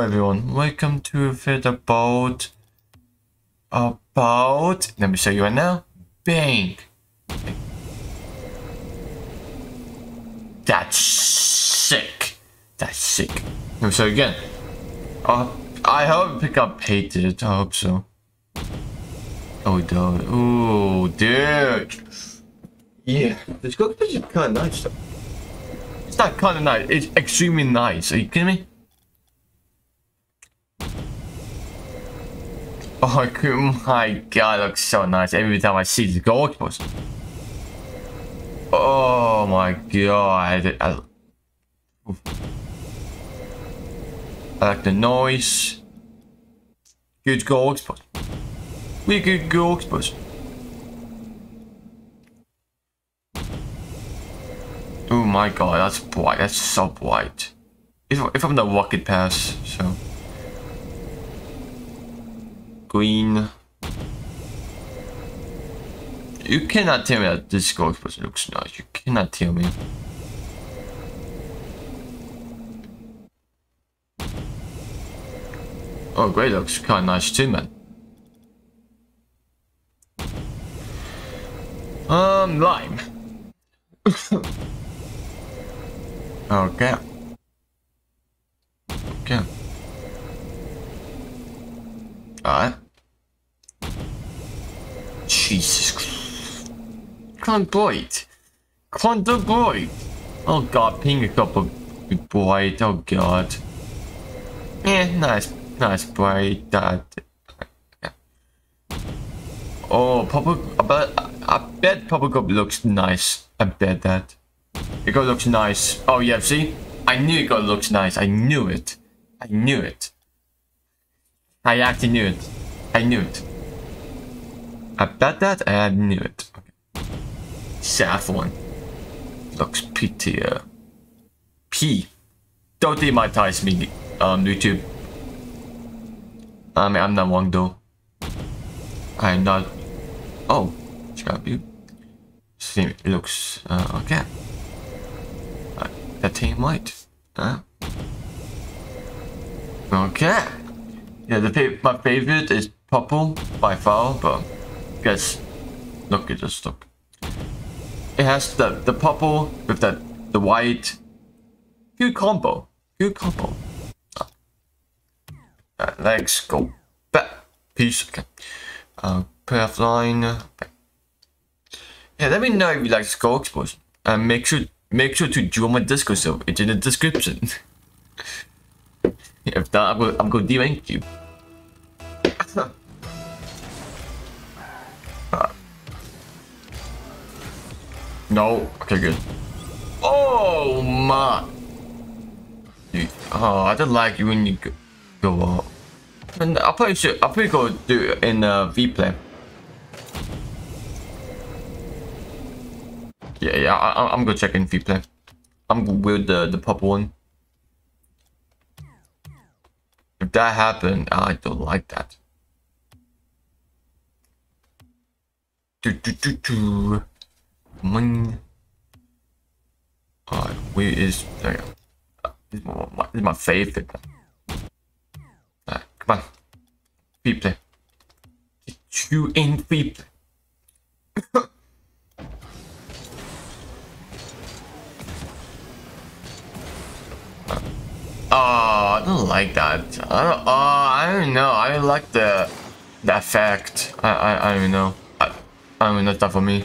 Hello everyone, welcome to a video about let me show you right now. Bang! That's sick! That's sick. Let me show you again. I hope it got painted, I hope so. Oh dude. Ooh dude. Yeah, this cockpit is kinda nice though. It's not kinda nice, it's extremely nice. Are you kidding me? Oh my god, it looks so nice every time I see this gold octopus. Oh my god. I like the noise. Good gold octopus. We good gold octopus. Oh my god, that's bright. That's so bright. If I'm the rocket pass, so. Green. You cannot tell me that this gold octopus looks nice. You cannot tell me. Oh, great, looks kind of nice too, man. Lime. Okay. Okay. Alright. Jesus Christ. Can't bright. Can't do bright. Oh god, pink got bright. Oh god. Eh, nice. Nice bright. That. Oh, purple. I bet purple gold looks nice. I bet that. It gold looks nice. Oh yeah, see? I knew it gold looks nice. I knew it. I knew it. I actually knew it. I knew it. I bet that and I knew it. Okay. Saffron. Looks prettier. P. Don't demonetize me, YouTube. I mean, I'm not wrong though. I'm not. Oh, it's gotta be. See, it looks. Okay. That ain't right. Huh? Okay. Yeah, my favorite is purple by far, but guys, look at this look. It has the purple with the white. Good combo. Good combo. Right, let's go back. Peace. Okay. Path line. Okay. Yeah, let me know if you like Skull Explosion. And make sure to join my Discord server. It's in the description. If not, I'm gonna derank you. No. Okay, good. Oh my. Dude. Oh, I don't like you when you go out. And I'll probably go do it in Vplay. Yeah. I'm gonna check in Vplay. I'm with the purple one. If that happened, I don't like that. Come on. Alright, where is... There you go. This is my favorite. Alright, come on. Free play. Get you in free play. Oh, I don't like that. I don't know. I don't like the effect. I don't know. I mean, that's not for me.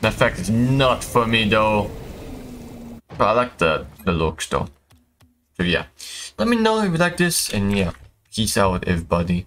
The effect is not for me though. But I like the looks though. So yeah, let me know if you like this, and yeah, peace out everybody.